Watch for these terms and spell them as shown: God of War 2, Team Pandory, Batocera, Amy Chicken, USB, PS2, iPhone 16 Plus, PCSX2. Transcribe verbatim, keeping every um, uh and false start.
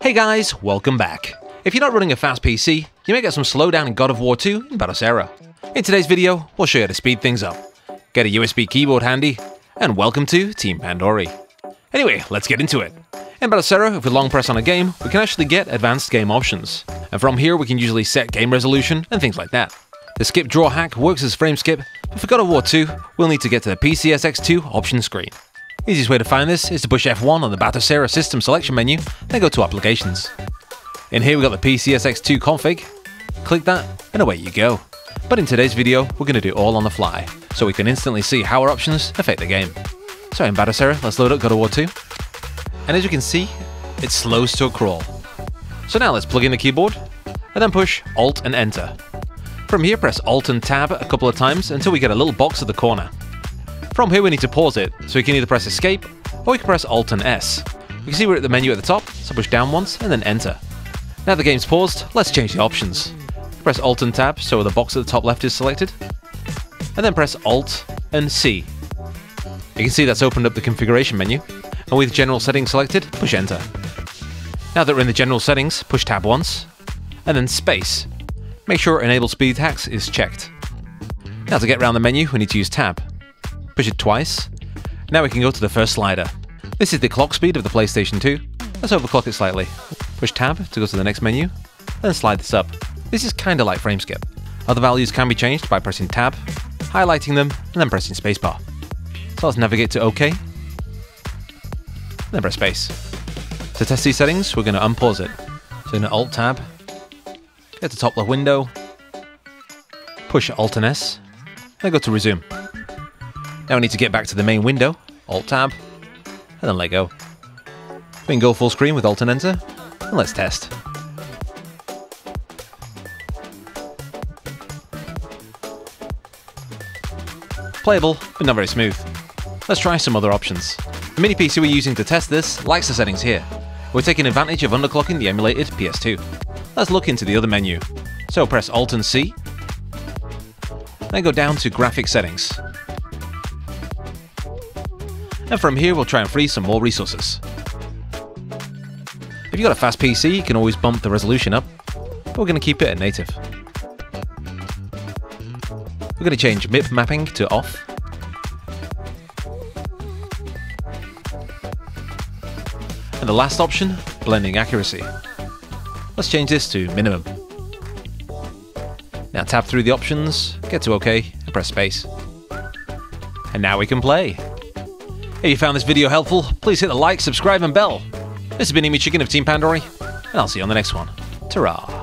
Hey guys, welcome back. If you're not running a fast P C, you may get some slowdown in God of War two in Batocera. In today's video, we'll show you how to speed things up. Get a U S B keyboard handy, and welcome to Team Pandory. Anyway, let's get into it. In Batocera, if we long press on a game, we can actually get advanced game options. And from here, we can usually set game resolution and things like that. The skip draw hack works as frame skip, but for God of War two, we'll need to get to the P C S X two option screen. Easiest way to find this is to push F one on the Batocera system selection menu, then go to applications. In here we've got the P C S X two config, click that and away you go. But in today's video, we're going to do it all on the fly, so we can instantly see how our options affect the game. So in Batocera, let's load up God of War two. And as you can see, it slows to a crawl. So now let's plug in the keyboard, and then push Alt and Enter. From here, press Alt and Tab a couple of times until we get a little box at the corner. From here, we need to pause it, so we can either press Escape, or we can press Alt and S. You can see we're at the menu at the top, so push down once and then Enter. Now the game's paused, let's change the options. Press Alt and Tab, so the box at the top left is selected, and then press Alt and C. You can see that's opened up the configuration menu, and with General Settings selected, push Enter. Now that we're in the General Settings, push Tab once, and then Space. Make sure Enable Speed Hacks is checked. Now to get around the menu, we need to use Tab. Push it twice. Now we can go to the first slider. This is the clock speed of the PlayStation two. Let's overclock it slightly. Push Tab to go to the next menu, then slide this up. This is kinda like frame skip. Other values can be changed by pressing Tab, highlighting them, and then pressing Spacebar. So let's navigate to OK, then press Space. To test these settings, we're gonna unpause it. So in Alt Tab, get to top left window, push Alt and S, then go to Resume. Now we need to get back to the main window, Alt Tab, and then let go. We can go full screen with Alt and Enter, and let's test. Playable, but not very smooth. Let's try some other options. The mini P C we're using to test this likes the settings here. We're taking advantage of underclocking the emulated P S two. Let's look into the other menu. So press Alt and C, then go down to Graphic Settings. And from here, we'll try and free some more resources. If you've got a fast P C, you can always bump the resolution up, but we're going to keep it at native. We're going to change M I P mapping to off. And the last option, blending accuracy. Let's change this to minimum. Now tab through the options, get to OK, and press Space. And now we can play. If you found this video helpful, please hit the like, subscribe, and bell. This has been Amy Chicken of Team Pandory, and I'll see you on the next one. Ta-ra!